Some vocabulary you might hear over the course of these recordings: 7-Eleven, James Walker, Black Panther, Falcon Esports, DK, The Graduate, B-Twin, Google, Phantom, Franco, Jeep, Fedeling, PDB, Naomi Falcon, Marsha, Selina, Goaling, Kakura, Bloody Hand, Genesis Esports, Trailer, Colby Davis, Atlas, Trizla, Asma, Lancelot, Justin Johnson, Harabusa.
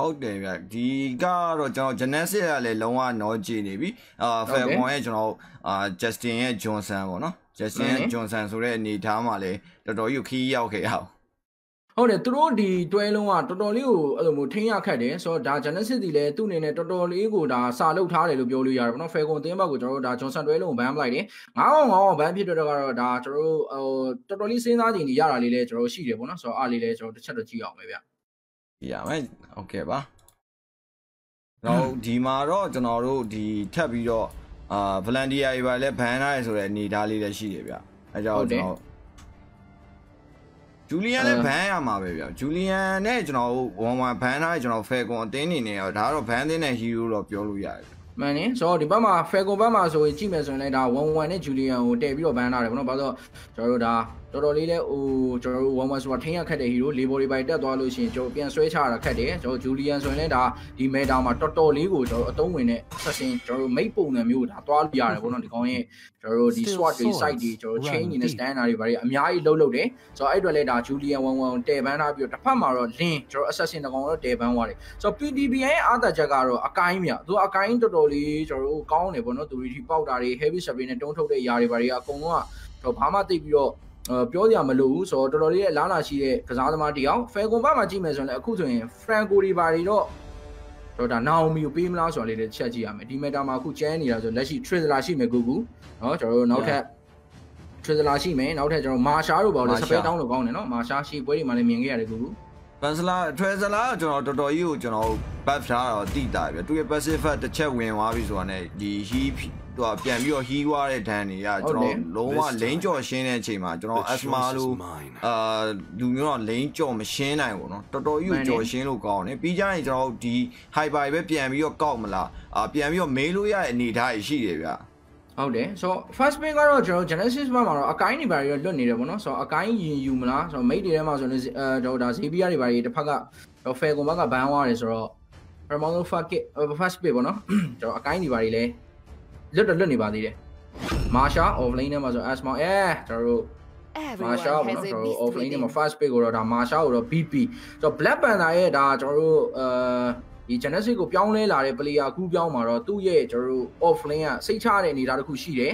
ဟုတ်တယ်ဗျဒီကတော့ကျွန်တော် Genesis ကလည်းလုံးဝ knowledge နေပြီFalcon ရဲ့ကျွန်တော်Justin ရဲ့ Johnson ပေါ့နော် Justin ရဲ့ Johnson ဆိုတဲ့အနေထားမှာလည်းတော်တော်ကြီးခီးရောက်ခဲ့အောင်ဟုတ်တယ်သူတို့ဒီတွဲလုံးကတော်တော်လေးကိုအဲ့လိုမျိုးထိန်းရခက်တယ်ဆိုတော့ဒါ Genesis ဒီလည်းသူ့အနေနဲ့တော်တော်လေးကိုဒါစာလုပ်ထားတယ်လို့ပြောလို့ရတယ်ပေါ့နော် Falcon တင်းဘက်ကိုကျွန်တော်တို့ဒါ Johnson တွဲလုံးကိုဘန်းပလိုက်တယ်ငါးကောင်ဘန်းဖြစ်တော့ကတော့ဒါကျွန်တော်တို့ဟိုတော်တော်လေးစဉ်းစားကြည့်နေရတာလေးလည်းကျွန်တော်ရှိတယ်ပေါ့နော်ဆိုတော့အားလေးလည်းကျွန်တော်တစ်ချက်တော့ကြည့်အောင်ပဲဗျYeah, man. Okay, ba. Now, Dimaro, Janaro, the Tabiro, Valentia, if I left Panay, so I need Ali that she gave. I don't know. Julian Panama, baby. Julian, you know, one more Panay, you know, fair containing a taro panting a hero of Yoluya. Many, so the Bama, fair Obama, so it's cheap as one one, Julian, who debut of Banner, no bother, Joroda. တော်တော်လေးလဲဟိုကျွန်တော်တို့ဝမ်ဝမ်ဆိုတာထိန်းရခက်တဲ့ဟီရိုလေဘော်တွေပိုင်တက်သွားလို့ရှိရင်ကျွန်တော်ပြန်ဆွဲချတာခက်တယ်ကျွန်တော်ဂျူလီယန်ဆိုရင်လည်းဒါဒီမက်တာမှာတော်တော်လေးကိုကျွန်တော်အသုံးဝင်တဲ့ session ကျွန်တော်တို့ make ပုံစံမျိုးဒါသွားလို့ရတယ်ပေါ့နော်ဒီကောင်ရဲ့ကျွန်တော်တို့ဒီ swat တွေ site တွေကျွန်တော် change နေတဲ့ standard တွေဘာတွေအများကြီးလှုပ်တယ်ဆိုတော့အဲ့အတွက်လဲဒါဂျူလီယန်11တဲပန်းထားပြီးတော့တစ်ဖက်မှာတော့ link ကျွန်တော် session တကောင်တော့တဲပန်းသွားတယ်ဆိုတော့ PDB ရဲ့အားသာချက်ကတော့အကိုင်းမြသူအကိုင်းတော်တော်လေးကျွန်တော်တို့ကောင်းတယ်ပေါ့နော်သူရီပေါက်တာတွေ heavy serving နဲ့တုံးထုတ်တဲ့အရာတွေဘာတွေအကုန်လုံးကတော့ဘာမှသိပြီးတော့ပြောရမလို့ဆိုတော့တော်တော်လေးရဲ့လာလာရှိတဲ့ကစားသမားတယောက်ဖယ်ကွန်ဘာမှာကြည့်မယ်ဆိုရင်လည်းအခုဆိုရင် Franco တွေပါတွေတော့ဒါနာအိုမီကိုပေးမလားဆိုတာလေးလည်းချက်ကြည့်ရမယ်ဒီမက်တာမှာအခုကျန်းနေတာဆိုလက်ရှိ Trailer ရှိမယ်Google เนาะကျွန်တော်တို့နောက်ထပ် Trailer ရှိမယ်နောက်ထပ်ကျွန်တော် Marsha တို့ပေါ့လေစပယ်တောင်းလို့ကောင်းတယ်เนาะ Marsha ရှိပွဲတွေမှာလည်းမြင်ခဲ့ရတယ် Google Bansla Trailer ကျွန်တော်တော်တော်ကြီးကိုကျွန်တော် buff ထားတာတော့တိတာပဲသူရဲ့ passive တစ်ချက်ဝင်သွားပြီဆိုတာ ਨੇ ဒီ he သူကပြန်ပြီးတော့ဟီးွားတဲ့ဒဏ်တွေကကျွန်တော်လုံးဝလိန်ကြော်ရှင်းတဲ့အချိန်မှာကျွန်တော် asthma လို့လူမျိုးတော့လိန်ကြော်မရှင်းနိုင်ဘူးနော်တော်တော်ကြီးကိုကြော်ရှင်းလို့ကောင်းတယ်ပြီးကြရင်ကျွန်တော်ဒီ hyper ပဲပြန်ပြီးတော့ကောက်မလားပြန်ပြီးတော့မေးလို့ရတဲ့အနေအထားရှိတယ်ဗျာဟုတ်တယ်ဆိုတော့ first pin ကတော့ကျွန်တော် Genesis မှာတော့အကိုင်းတွေပါတွေလွတ်နေတယ်ပေါ့နော်ဆိုတော့အကိုင်းရင်ယူမလားဆိုတော့ mate တွေထဲမှာဆိုရင်ဒါ ZBR တွေပါတွေတစ်ဖက်က Falcon ဘက်ကဘန်သွားတယ်ဆိုတော့ Ramon Fucket first pin ပေါ့နော်ကျွန်တော်အကိုင်းတွေပါတွေလဲလွတ်တော့လွတ်နေပါသေးတယ် Marsha offline နဲ့မှာဆို Asma ကျွန်တော်တို့ Marsha ကိုတော့ offline နဲ့မှာ fast pick ကိုတော့ဒါ Marsha ကိုတော့ BP ဆိုတော့ Black Panther ရဲ့ဒါကျွန်တော်တို့ဒီ Genesis ကိုပြောင်းလဲလာတဲ့ player ကူးပြောင်းမှာတော့သူ့ရဲ့ကျွန်တော်တို့ offline ကစိတ်ချတဲ့အနေအထားတစ်ခုရှိတယ်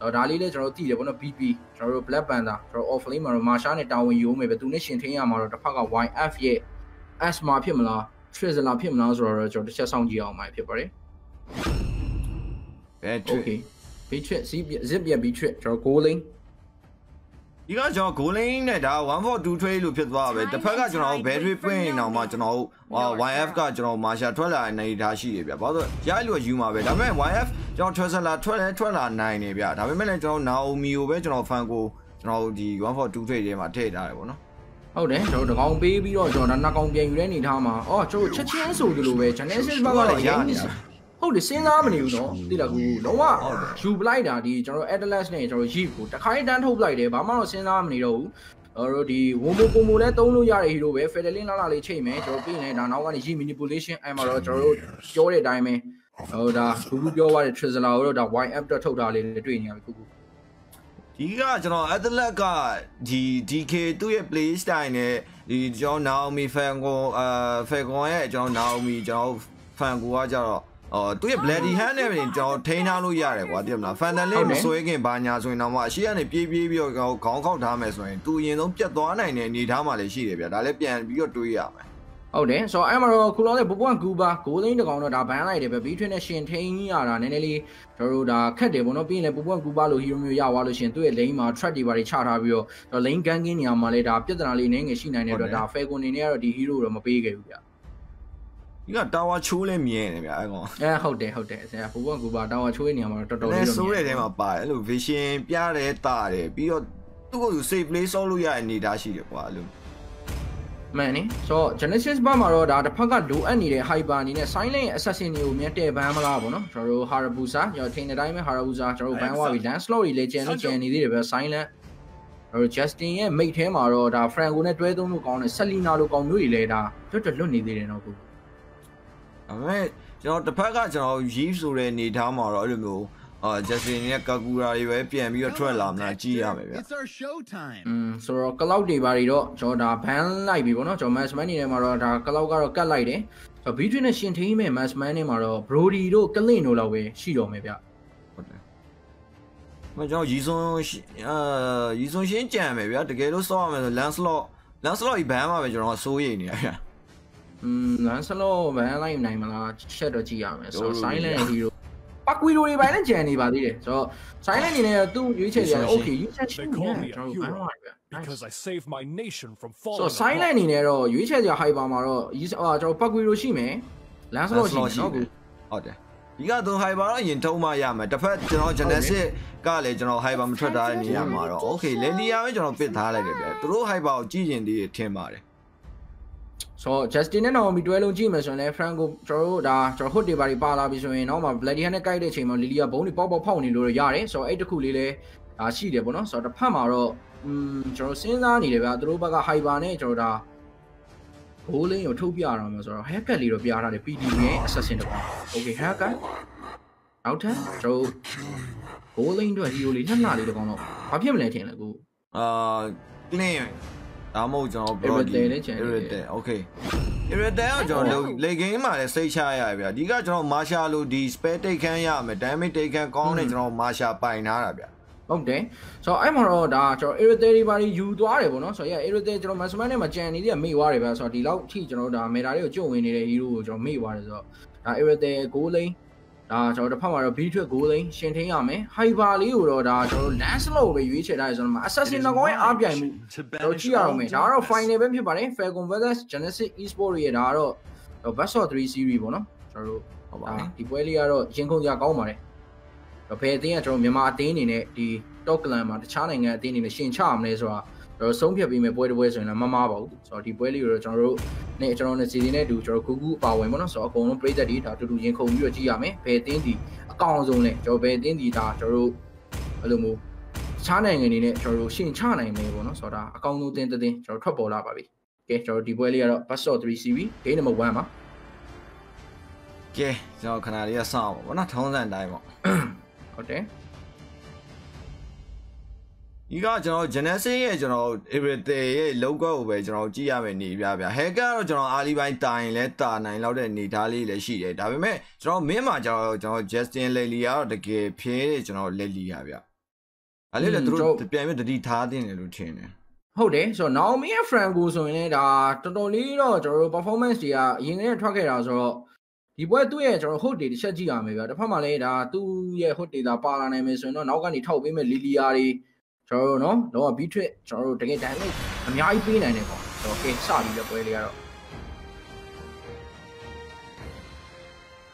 တော့ဒါလေးလည်းကျွန်တော်တို့သိတယ်ဗောနော် BP ကျွန်တော်တို့ Black Panther ကျွန်တော် offline မှာတော့ Marsha နဲ့တာဝန်ယူမယ်ပဲသူနဲ့ရှင်ထင်းရမှာတော့တစ်ဖက်က YF ရဲ့ Asma ဖြစ်မလား Trizla ဖြစ်မလားဆိုတော့ကျွန်တော်တစ်ချက်စောင့်ကြည့်အောင်မှာဖြစ်ပါတယ်Okay. Beatrice, Zipia Beatrice, or Goaling. You got your Goaling at 142 trail to pit war with the Pagajan, very plain, now much no. YF got your Marsha Twella and Naidashi. Yalu, you are with YF, John Tresala, Twella, 9 ABA. I manage now, me, original Fango, now the 142 trail, my Tate, I won't. Oh, then, so the long baby or John, not going to be any time. Oh, so Chechen so to do it, and this is Bagajan.ဟုတ်တယ်စဉ်းစားမနေဘူးနော်တိလာကူလုံးဝယူပလိုက်တာဒီကျွန်တော် Atlas နဲ့ကျွန်တော် Jeep ကိုတစ်ခါတန်းထုတ်ပလိုက်တယ်ဘာမှတော့စဉ်းစားမနေတော့ဘူးကျွန်တော်ဒီဝမ်ပုံပုံလဲတုံးလို့ရတဲ့ hero ပဲ Fedelin လာလေးချိန်မယ်ကျွန်တော်ပြင်လဲဒါနောက်ကနေ Jeep manipulation အဲ့မှာတော့ကျွန်တော်ပြောတဲ့အတိုင်းပဲဟိုဒါကူပြောသွားတဲ့ Trizla ကိုတော့ဒါ wide app တော့ထုတ်တာလေးတွေ့နေရပြီကူဒီကကျွန်တော် Atlas ကဒီ DK သူ့ရဲ့ play style နဲ့ဒီကျွန်တော် Naomi Falcon ရဲ့ကျွန်တော် Naomi ကျွန်တော် Falcon ကကြတော့သူရဲ့ bloody hand နဲ့ကျွန်တော်ထိန်းထားလို့ရတယ်ကွာပြင်မလား Phantom လေးမဆွဲခင်ဘာညာဆိုရင်တော့မှအရှိကနေပြေးပြေးပြီးတော့ခေါင်းခေါက်ထားမယ်ဆိုရင်သူအရင်ဆုံးပြတ်သွားနိုင်တဲ့အနေထားမှလည်းရှိတယ်ဗျာဒါလည်းပြန်ပြီးတော့တွေးရမယ်ဟုတ်တယ်ဆိုတော့အဲ့မှာတော့ခုလောတဲ့ 0.9 Goaling တကောင်တော့ဒါဘန်းလိုက်တယ်ပဲ B-Twin နဲ့ရှင်ထိန်းရတာနည်းနည်းလေးတို့ဒါခက်တယ်ပေါ့နော်ပြီးရင်လည်း 0.9 လို့ hero မျိုးရသွားလို့ရှင်သူရဲ့ lane မှာ track တွေပါတွေချထားပြီးတော့ lane ganking နေရာမှာလည်းဒါပြဿနာလေးနည်းငယ်ရှိနိုင်တယ်တော့ဒါ Falcon နေနဲ့ကတော့ဒီ hero တော့မပေးခဲ့ဘူးဗျာဒီကတာဝါချိုးလဲမြင်တယ်ဗျာအဲ့ကောင်ဟုတ်တယ်ဟုတ်တယ်အစဘိုးဘွားကူပါတာဝါချိုးနေရမှာတော့တော်တော်လေးတော့ဆိုးတဲ့တဲမှာပါတယ်အဲ့လို vision ပြတယ်တာတယ်ပြီးတော့သူ့ကိုသူ save play ဆောက်လို့ရတဲ့အနေသားရှိတယ်ကွာအဲ့လိုမှန်နေဆို Genesis ဘက်မှာတော့ဒါတစ်ဖက်ကလိုအပ်နေတဲ့ hyper အနေနဲ့ silent assassin တွေကိုမြန်တဲဘန်းမလားဗောနော်ကျွန်တော်တို့ Harabusa ရောထင်းတဲ့တိုင်းမှာ Harabusa ကျွန်တော်တို့ဘန်းဝါပြီး land slot တွေလည်းကျန်နေသေးတယ်ဗျ silent ဟို Justin ရဲ့ mate ထဲမှာတော့ဒါ Franco နဲ့တွဲသုံးလို့ကောင်းတယ် Selina လို့ကောင်းမျိုးတွေလည်းဒါတွတ်တွတ်လွတ်နေသေးတယ်နော်ကိုအဲ့မဲ့ကျွန်တော်တစ်ဖက်ကကျွန်တော် Jeep ဆိုတဲ့နေသားမှာတော့အဲ့လိုမျိုးJustin နဲ့ Kakura တွေပဲပြန်ပြီးတော့ထွက်လာမှကြည့်ရမယ်ဗျ။ It's our show time. ဆိုတော့ cloud တွေပါတွေတော့ကျွန်တော်ဒါ ban လိုက်ပြီပေါ့နော်ကျွန်တော် matchman နေထဲမှာတော့ဒါ cloud ကတော့ကတ်လိုက်တယ်။ Between a shinty me, mass my name are Brody, Kalino away, Shido maybe. But you don't change, maybe at the ghetto storm and Lancelot. Lancelot, Ibama, which are so in here. Lancelot, well, I'm name a large shadow GM, so silent hero. But we don't even anybody, so silent in there, do you say, okay, you said they call me a hero because I saved my nation from falling. So silent in there, you said your high bomber is our Paguiroshime. Lancelot, okay. You got to high bar in Toma Yama, the first Genesis, college, and all high bomb tread in Yamaro. Okay, lady, I'm going to fit Halley, through high bar G in the Timari. So Justin and Omi Duelo Jimas and Franco Troda, Trahudi Baribala, between Oma, Bloody and a guided him on Lilia Boni Bobo Pony Lure Yare, so eight coolile, she the bonus or the Pamaro, Josina, Nileva, Drubaga, High Barnet or the Holy or two Biaramas or Hacker Little Biara, the PDA assassin. Okay, Hacker Outer, so Holy into a Yuli, not little Bono. Papiam letting a go. Claim. I'm okay. Game I say Chaya. You got no Masha Ludis, Pete Kenya, Madame taken corners on Masha Pine Arabia. Okay, so I'm all doctor, irritated by you to Arabon, so yeah, irritated from my man, my Jenny, me worry, so the loud teacher or the Medario Joe in the Euros or me worries. Every day, Gully, so the power of Peter Gully, Shantayame, high value or Lancelot, we reach it as an assassin. I'm going to be a Chiaro, fine, everybody, fair converse, Genesis Esports, Yedaro, the Basso 3 series, Bono, so the Puelio, Jenko Yagomare. The Pedia from Yamatin in it, the Doklam, the Channing at in the Shin Charm, Nezra, or some people may boy the Western and Mamabo, so the Puelio, General, Nature on the City, do Jokugu, Pawemon, so upon Preta Dita to do Yenko Yame, Petindi, accounts only, Jobedindi, Taro, Alumu, Channing in it, Joro Shin Channing, Nabon, so that account no dentity, Jor Topo Lababi. Get your Dibuelia, Passo 3 CV, Ganemo Wama. Okay, so can I hear some? We're not on that diamond. Okay. You got Genesis, every day logo wage or GM Hagar, Alibay Time, Letta, Nine Loudon, Italy, the sheet, have met. So, Mima, Justin Lelia, the gay page, Lelia. A little drop the payment to the Tardin and routine. Okay, so now me and Frank goes on it, totally performance, yeah, in a target as well. He went to it or hooded Shajiame, the Pamaleda, 2 year hooded the Paraname, so no one told him a Liliari, Chorono, no betrayed, Choro to get damage. I mean, I've been anymore. Okay, sorry, the Puelio.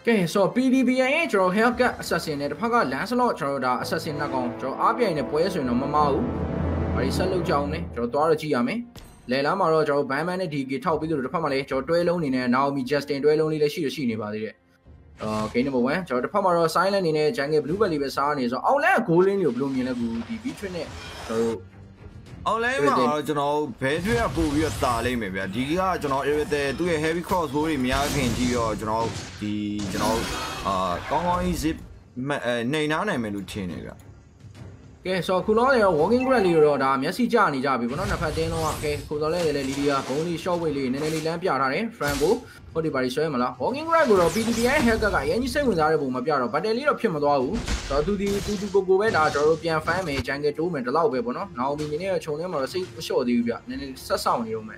Okay, so PDBH or Helga assassinated Paga, Lancelot, Choroda, assassin Nagon, Chor Abia in a poison of Mamau, or Isalu Jone, Chordora Giame. Lela Maro, Bamana Digi, Tau Bigger to Pamale, or Dwellon in a now me just in Dwellon in the Shishini body. Okay, number one, Chor the Pamaro silent in a Jange Blue Valley Vesan is all that cool in your bloom in a good between it. So, all I know, Pedria Puvia Starling, maybe a Diga, every day do a heavy cross, Buri Miyaki and Gio, the Gongo Zip Nainana Melutinega. Okay, so Kulon walking rally road, Messi Johnny Jabi, but not a Padeno, okay, Kulale, Lydia, only show Willie, Nelly Lampiara, Franco, Hodibari Semala, walking regular, PDBA, Haka, any seven Arabu, Mabiaro, but a little Pimodau, so to the Tuguet, European family, Jange Doom and the Laubebono, now being near Chonem or Saint Show the Ubia, and it's a sound human.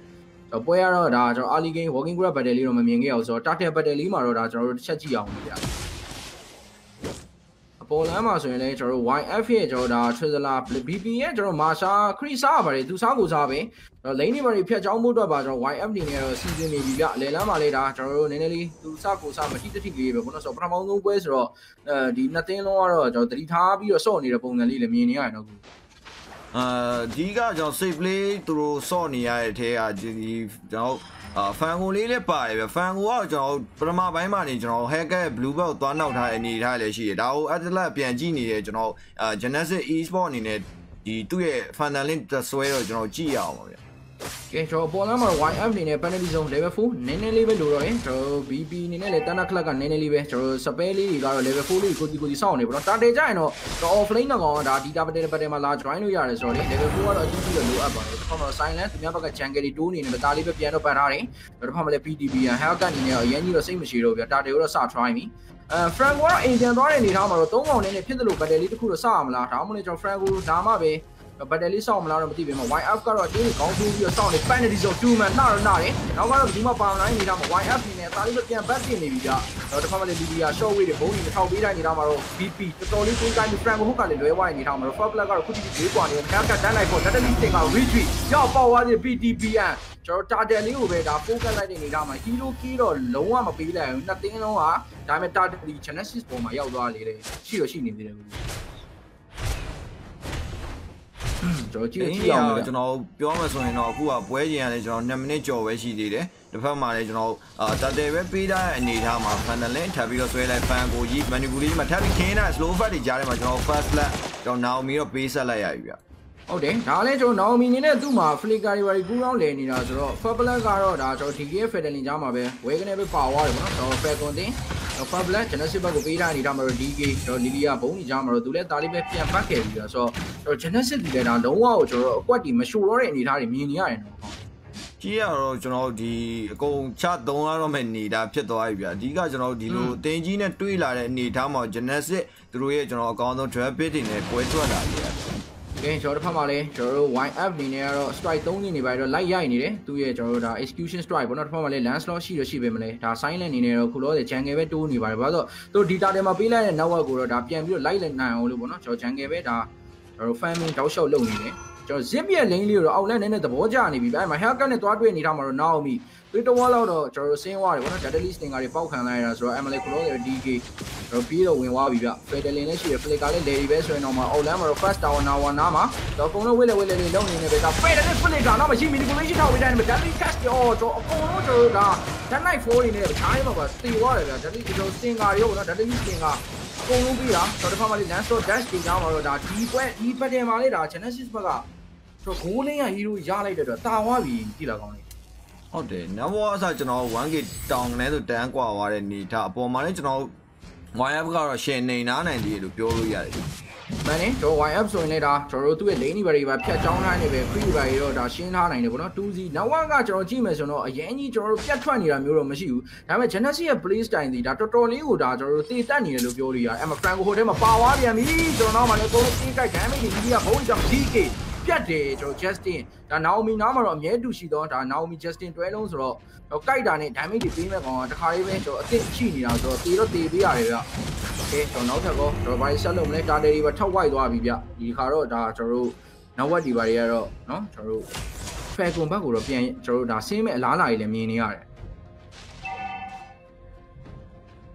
So Boyara, Dodger, Ali Game, walking grab at the Lima Mingels, or Tata Badelima, or Chachi. Paul Amazon later, YFH or Trisla, BBH or Masha, Chris Abari, Tusago Sabe, the Lady Mary Piaja Mudaba, YFD near season, Lela Maleda, Taro, Nelly, Tusago Sabe, Titi, Bonus of Pramon Westro, the Nathan or the Tabi or Sony upon the Lila Minia. Diga just safely through Sony, I tell you. Fangu Lily Pie, Fangu, Brahma by Manager, Hacker, Bluebell, Donald, need highly sheet out at the lap and genie, Genesis Esports in it. The 2 year Fanalin, the Swero, Gia. Okay, so bola mar white up ni nepane di zone level 4 nene level lo ro so bb ni ne le tana club ka nene level so sapeli ga level 4 li ko di saung ni bro tante ja yin so offline na gaw da data patte ma la join lo ya le so ni level 4 ga to lo up ba so from silence tu mya ba ka jungle 2 ni ne ba ta li ba pian lo ban ra ni so from le pdb ya hack ni ne yan ji lo sai ma chi lo bya tante yo lo sa try mi frank war in jan twa ni tha ma ro 3 gaw ne ne phit lo battle li tukku lo sa ma la da ma le jo frank ko da ma be but at least I'm not going to white up got a go to your sound penalties of 2 man not it now going to my power line I'm white up in a little bit back in maybe yeah so the family we are show with the bowling how we like it I'm our bp so only two time frank who can do why need I'm a popular or could be one and have got that I for that anything I'll retreat your power the bdbn so that you wait up for lighting it I'm a hero kid or low I'm a big and nothing no are time at the Genesis for my young lady she or she needed so general promise on no who are waiting and is on nominate your way she did it the former original that they will be there and need how my final end have you say like fan go eat many good but having can I slow but it's already first lap don't know me a piece of layer okay now let's go now meaning that do my flick I will go on any other for black are not so to give it any drama where we're gonna be power so back on the Public Genesis ba ko peera ni da ma ro DK so Lilia bong ni ja ma ro tu le ta li be pian pat khe bi so Genesis di le da long wa ko so akwat di ma shu ro de ani tha ni myin ni ya yin no ji ya ro jonor di akon cha 3 la ro me ni da phit twa bi bya adika jonor di lo tin ji ne twei la de ani tha ma Genesis tu ro ye jonor akaon so draft pick ni le pwe twat la bi okay so da phat ma le jonor wide up ni ne ya ro strike 3 ni ni ba ro light ya ni de tu ye jonor da execution strike bo na da phat ma le land slot shi lo shi be ma le da silent ni ne ro khu lo de jungle be 2 ni ba ba so tu data de ma pe lai de network ko ro da pian pi lo light le nan aw lo bo na jonor jungle be da jonor farming dau shot lou ni de jonor zip ye lane li lo out line ne de thabo ja ni bi ba ma haircut ne twa twei ni da ma ro naomi tu to wa lo do jonor sin wa de bo na data list sting ga de pauk khan lai da so ml khu lo de dk so pi lo win wa bi bya fedeling le shi de flicker le lady be so yin naw ma out line ma ro first tower now one ma so akon lo wele le long ni ne be da fedeling le flicker naw ma shi manipulation thaw bi da ni damage cast yo so akon lo so da that night 4 ni ne da time ma ba stay wa de bya that is so sting ga yo na data list sting ga akon lo bi da so da pha ma le land so dash sting ga ma ro da di pwe di pattern ma le da Genesis ba ga so go lane ya hero ya lai de da ta wa bi ji la kaung oh the never such an old one get down and the tank water need up on my original why I've got a shame in on and you do yeah many so why I'm so in it after to it anybody but catch on anyway free by your dashing on and it will not do the now I got your team as you know again you don't get 20 I'm your machine I'm a Genesis please time the doctor told you that or this and you look your I'm a friend who them a power and me don't know my little think I can make it a whole jump DK get it or Justin and now me number on yet do she don't I know me Justin 12 so okay done it I mean the female on the highway so I think she needs to see the TV area okay so now to go to my salon later they were told why do I be yeah you are all that true now what you are here oh no true fact on back or again so the same and I like the mini are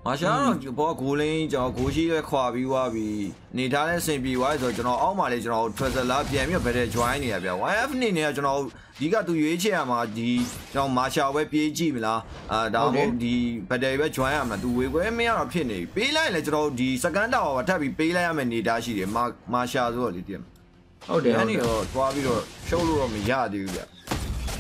I don't you bought cooling job who's here Kwabi Wabi need I say be wise or you know all my original trust a lot yeah you better join you have your wife in here you know you got to you HMRD so much our PG Mila down the but they were trying to do we were me our penny be like let's roll the second hour tabby be like I'm in the dash here mark Marsha all it him oh the honey or Kwabi or showroom yeah dude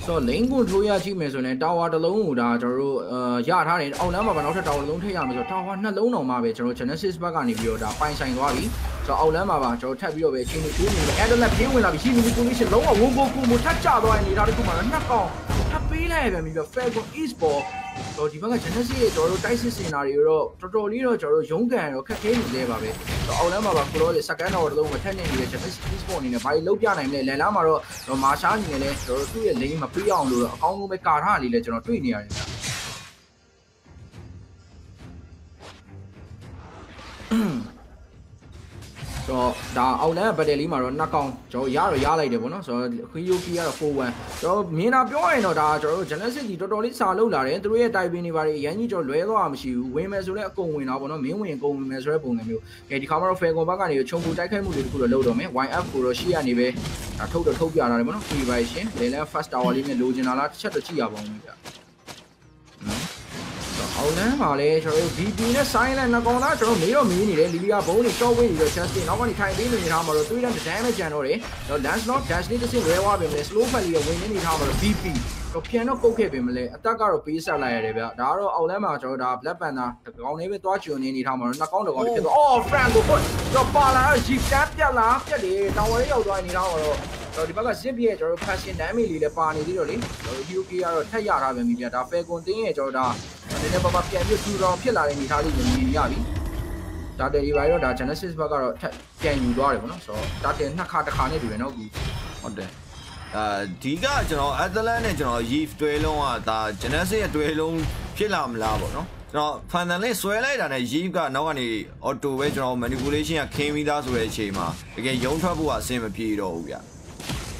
so lingo to ya chi me so ne tower the long da jor ya tha ne out line ma ban naw thak tower long thai ya ma so tower na long naw ma be jor Genesis back ga ni bi yo da pain sain twa bi so out line ma ba jor thak bi yo be chin ni chu ni adlet pin win la bi chi ni position long wa won go ku mo thak cha twa ni da de ku ma na kaung thak pe lai ban bi yo fair go esport so di back ga Genesis ye jor tight scenario ro totor li ro jor yong kan ro khat the ni le ba be so out line ma ba ku ro le second hour the long ma thak ne ni le Genesis esport ni ne bai lou pya nai le lan la ma ro Marsha ni ne le jor tu ye lane ma beyond the only way car really general to me so the outlet but Elima or not on so yeah yeah like the one so you be a full one so me not going or daughter Genesis you don't only saw low that into it I've been anybody and you don't really I'm you women so let go when I want to mean when going miserable and you get the camera fair go back on your chunk I can move it to a load on me why I'm for she anyway I told her hope you are not free by shame they left first hour in illusion a lot shut the chia bomb so 好难嘛嘞，这有 BB 呢，上一来那刚那这没有米你嘞，里边包里稍微有点钱的，那我你看别人你他妈的对战的 damage 见着嘞，那 Lance 呢 ，Dash 呢这些外挂兵嘞 ，slow 翻里边为你他妈的 BB， 这偏那高开兵嘞，大家都比赛来这边，然后后来嘛就打 Black 版呐，这刚那边多久呢你他妈的那刚的刚的，哦 ，Frank 哥，这巴兰二 G 单边拉边的，但我也要多你他妈的。 So the bag is empty. So pass in damage. Little pani. Little. So you can. So that yard have been made. That fake on the. So that. Then the bag can be two round. Peel out. Need to be. That the revival. That Genesis bag. That can you do it. So that the na cut the can do it. No. Okay. Diga. So Adelaide. So if duelong. That Genesis duelong. Peel out. No. So finally, so like that. If that no one. Or two way. So manipulation. A chemistry. So it's chema. Because young people are same people. Yeah.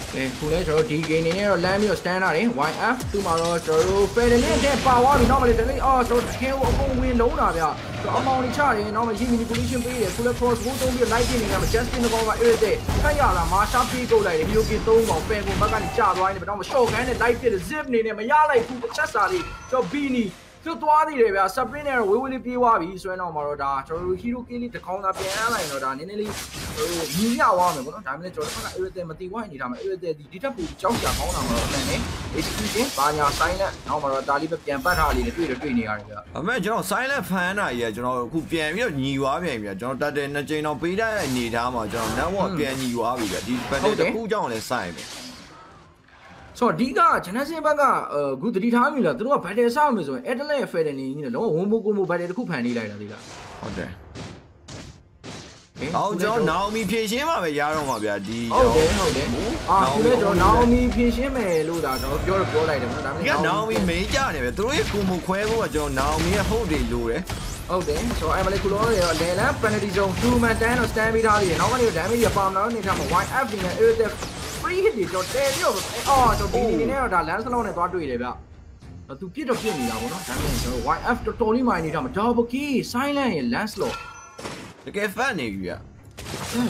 Today, so DK ni ni, Lam ni standard ni, YF tomorrow, so Fede ni dia power ni, normal ni, oh so kill aku win low lah dia, so amau ni cah ni, normal ni manipulation ni, full cross bottom ni, light ni, normal Justin ni bawa air day, kaya lah, masa pi kau dah, you kita bawa Fede ni, macam ni cah doa ni, normal show kan ni, light ni, zip ni ni, macam ni tu cesar ni, so B ni. So today we are suffering and we will be worried. So now we are so hero kili the corner be aligned. So now we so media one. So now we are so everything material. So now everything digital be just a corner. So now excuse me, Banya silent. Now we are Dalib be playing bad hard. So now we are. I mean, so silent fan. Yeah, so now we play we are new one. Yeah, so that then so now play that new one. So now we play new one. Yeah, this play the cool down the side. So diga, jenazah baga, good diham ni lah. Terus apa dia sah macam, adalah fair ni ni lah. Homo kumu fair itu kupan ni lah diga. Okay. Aku jauh Naomi Piesi mah, biar orang mah biar di. Okay, okay. Ah, kita jauh Naomi Piesi mah lu dah jauh jauh jauh lah. Kita Naomi meja ni, terus kumu kuemu jauh Naomi aku di lu eh. Okay, so I'm like Kulor, Lela, penalty zone, 2 man stand, stamina dia. Naomi dia damage dia paham lah ni sama white F ni, earth. Free hit it, so there you go. Oh, so BD ni ada lens lawan ni tuat dua ni dia. So tu kira kira ni lah, bukan? So YF tu Tony main ni dah macam double key, silent ni lens law. Dekat fan ni juga.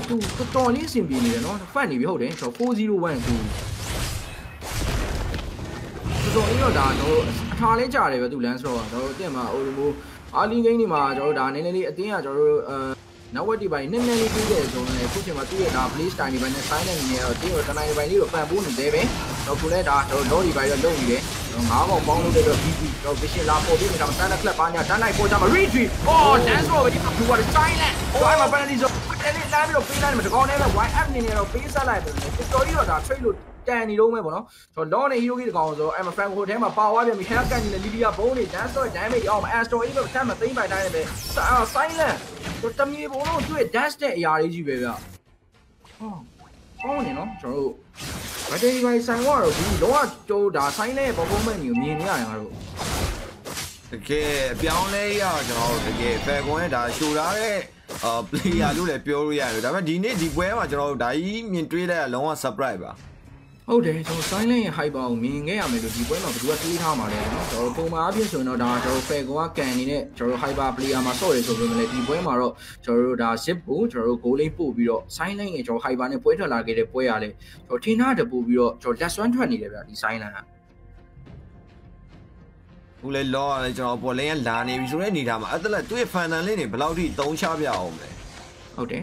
Tu tu Tony simbi ni dia, no? Fan ni behold ni, so 401 tu. Tu Tony ni dah, so cari cari ni tu lens law, so dia mah orang bu, alih gini mah, so dah ni ni ni dia, so. Now what do you buy? None of these things. So now, push him out here. Now please, try to buy the sign and the other. Then I buy the other one. Then we. So today, so now we buy the other one. So now we found the other one. So we see Lambo. We see Lambo. Then we buy the other one. Then I buy the other one. Retreat. Oh, that's why we need to buy the silent. So I'm a penalty zone. And then I'm going to play that. I'm going to buy that. I'm going to play that. The story was that three loot. Then he don't make one. So now he don't get the gun. So I'm a friend who him a power. We have got the Libya body. That's why damage. Oh, my astro. Even if I'm a three by nine, we silent. तो तब ये बोलो तू ये डेस्ट है यार easy बेबा हाँ कौन है ना चलो वैसे ये वाले साइन वालों की लोग जो डांसाइन है बाबू में न्यू मियाँ नहीं आया रो के प्याऊने यार चलो के फेंकों ने डांसूरा के प्ले यार लोग ले प्याऊरे यार तो तब डीने डीबुए में चलो डाई मिंट्री ले लोगों सब्सक्राइब आ Okay, so silent hai bao mieng cái em được đi quay nó vừa tui tham mà đấy, rồi cô mà biết rồi nó đã rồi phải có cái này đấy, rồi hai ba play mà soi rồi mình lại đi quay mà rồi, rồi đã xếp bù, rồi cố lên bù bị rồi, silent này rồi hai ba này quay trở lại cái đấy quay à đấy, rồi thiên hạ được bù bị rồi, rồi đã xoắn xoắn đi đấy đi silent à. Ule lo này rồi bỏ lên là này ví dụ này đi tham mà, tức là tui fan này này phải lau đi tốn xa bèo này. Okay.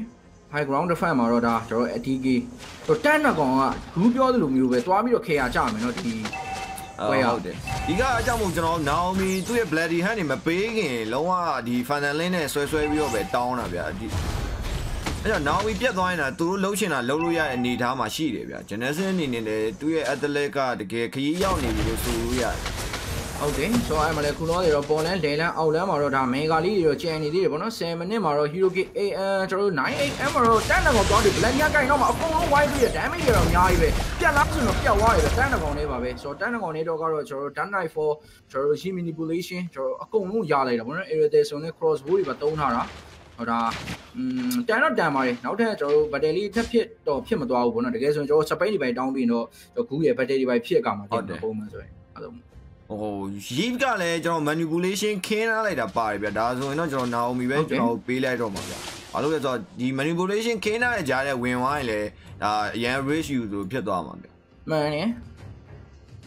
High ground defend mà rồi đã, rồi ATG, rồi trên là còn cứu bia thì lùm nhiều về, toa bia rồi khe chạm nó thì quay out đấy. Bây giờ chạm một trận nào mình tụi Bloody Hand này mà bê cái, lâu quá thì fan lên này xoay xoay bia về down à bia. Bây giờ nào mình biết rồi nè, tụi lâu trên là lâu lâu ya nị tham mà xí đấy bia, cho nên thế này này tụi Adelaide cái khí yếu này bị sụt ya. Okay, so I'm like Kulor, the opponent, Dela, Olam, or Megali, your Cheney, the Bono, Sam, Nemaro, Hiroki, 98 Emerald, Tanago, Blanyaka, no, oh, why do you damage your Yahweh? They are absent of Yahweh, the Tanago Neva, so Tanago Nedogaro, Tanai for Choroshi manipulation, Choroku Yala, Irritate on the cross wood, but don't Hara, or Tanat Damari, now Tanjo, but they lead the pit or Pimato, one of the guests, and Joseph by down window, the Kuya, but by Piagama, or the home as well. Oh, जीव का ले जो manipulation खेना ले डा पारी बे दासो इन्हों जो नाउ मिले जो पीले जो मजा आलू के तो ये manipulation खेना ले जा रहे विमान ले यार रेस यूज़ भी तो आम है मैंने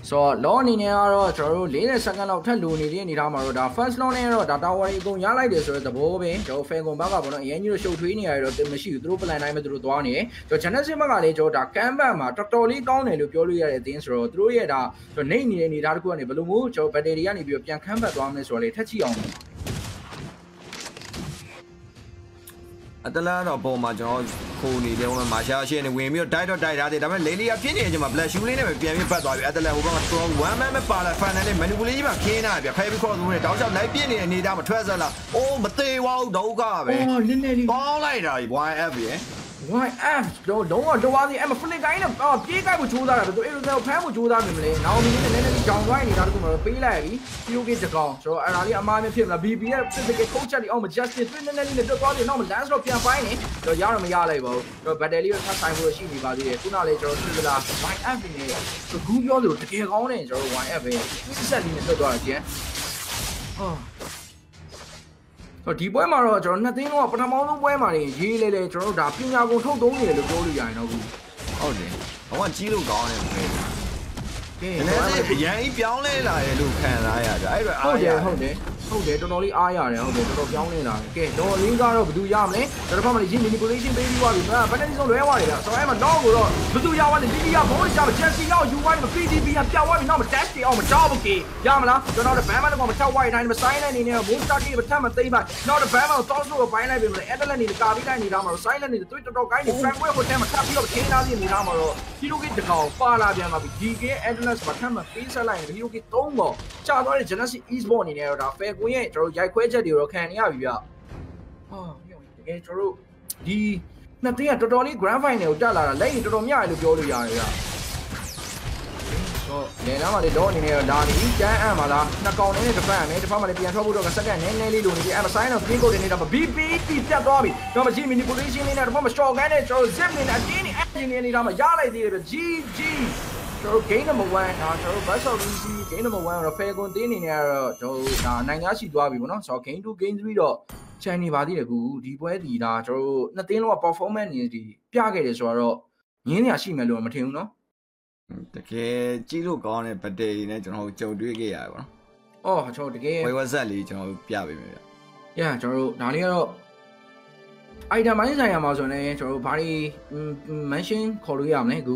So loan in arrow, throw later second of Taluni, and Ramaro, first loan arrow, that our Egon Yalidis or the Bobe, so Fagon Bagabon, and you show Twini, the machine, Drupal and I'm a Druani, so Chanasi Magalijo, Dakamba, Totoli, Donne, Lupuria, at the Insro, Druida, so Nani, and Idarco and Belumu, so Paderian, if you can come back on this or a Tachion. At the land of Bomajon, Coney, the woman Majashi, and we died or died at it. I'm a lady of Pinage, my bless you, never be any part of the level of strong one member, finally, Manuela, Kena, your paper called with a thousand Libyan and need our Trezala. Oh, but they won't do garbage. All later, why have you? Why ask? Don't do what the Emily Dino, oh, big I would do that, but it was no time to do that. Now, we didn't let it down right in our Pilari. You get the call. So, I am a BBF, physical coach at the Oma Justice, and then the body normal dance of Piafine. So, Yaramaya level, but I have time for a shitty body. Tuna later, why avenue? So, who you do to take on it or whatever? This is a little bit, yeah. Oh. So boy maro chor na tin lo prathamao boy mari ye le chor da pinya ko thok thong ni le lo lo yain naw ho de bawa ji lo gaw ne ne ne yan biaung lai la ye lo khan la ya ja ai lo a ya ho de ton ton li a ya de ho de ton biaung lai la ke don li ga ro bdu ya ma le da da pha ma le yin manipulation pay bi wa bi ba ban ni song lwae wa le la so ai ma naw ko lo bdu ya wa le bi ya bo le sha ma chance ya you wa ma pdb ya pya wa bi naw ma dash ti aw ma jaw ke ya ma la don da ban ma ko ma chaw wa ni ma sai lai ni ne bo start ki ba tham ma tai ba naw da ban ma taw so ba lai bi ma adlan ni ka bi lai ni da ma sai lai ni twit tot kai ni friend web ko tham ma tha bi lo ke na ni ni da ma lo ki lo ke da ka pa la bian ma bi dk adlan ba tham ma pin sai lai ni lo ke 3 bo cha taw le Genesis Esports ni ne da fair ကို ရဲ့ ကျွန်တော်တို့ ရိုက်ခွဲ ချက် တွေ တော့ ခံ နေ ရ ပြီ ဗျ ဟာ တကယ် ကျွန်တော် တို့ ဒီ နှစ် တင်း က တော် တော် လေး grand final ကို တက် လာ တာ လက် ရင် တော် တော် မြ တယ် လို့ ပြော လို့ ရတယ် ဗျ ဆို နေ လာ မှာ လေ တော့ အနေ နဲ့ တော့ ဒါ နေ တန်း အံ့ မှာ လား နှစ် ကောင် နဲ့ တစ် ဖက် အံ့ နဲ့ တစ် ဖက် မှာ လည်း ပြန် ထွက် ဖို့ တော့ စက္ကန့် နည်း နည်း လေး လို နေ ပြီ အဲ့ မှာ sign တော့ pin code တွေ နေတာ BPP ပြတ် သွား ပြီ တော့ မရှိ manipulation လေး နဲ့ တစ် ဖက် မှာ short gun နဲ့ ကျွန်တော် တို့ zip နေ နဲ့ အတင်း နဲ့ engine နေ နေတာ မှာ ရ လိုက် သေး တယ် ဗျ GG ကျွန်တော် game number 1 ဟာကျွန်တော် best of easy game number 1 repair ကိုတင်းနေနေရတော့ကျွန်တော်ဒါနိုင်ရရှိသွားပြီဗောနော်ဆိုတော့ game 2 game 3တော့ channel နေပါသေးတယ်ကူဒီပွဲဒီဒါကျွန်တော်နှစ်တင်းလုံးက performance နေဒီပြခဲ့တယ်ဆိုတော့ငင်းနေရရှိမယ်လို့မထင်ဘူးနော်တကယ်ကြည့်လို့ကောင်းတဲ့ battery နဲ့ကျွန်တော်ကြုံတွေ့ခဲ့ရတယ်ဗောနော်အော်ကျွန်တော်တကယ် WhatsApp လေးကျွန်တော်ပြပေးမယ်ဗျ။ Yeah ကျွန်တော်ဒါလေးကတော့ item မိုင်းဆိုင်ရမှာဆိုရင်ကျွန်တော်ဘာတွေ mention ခေါ်လို့ရမလဲကူ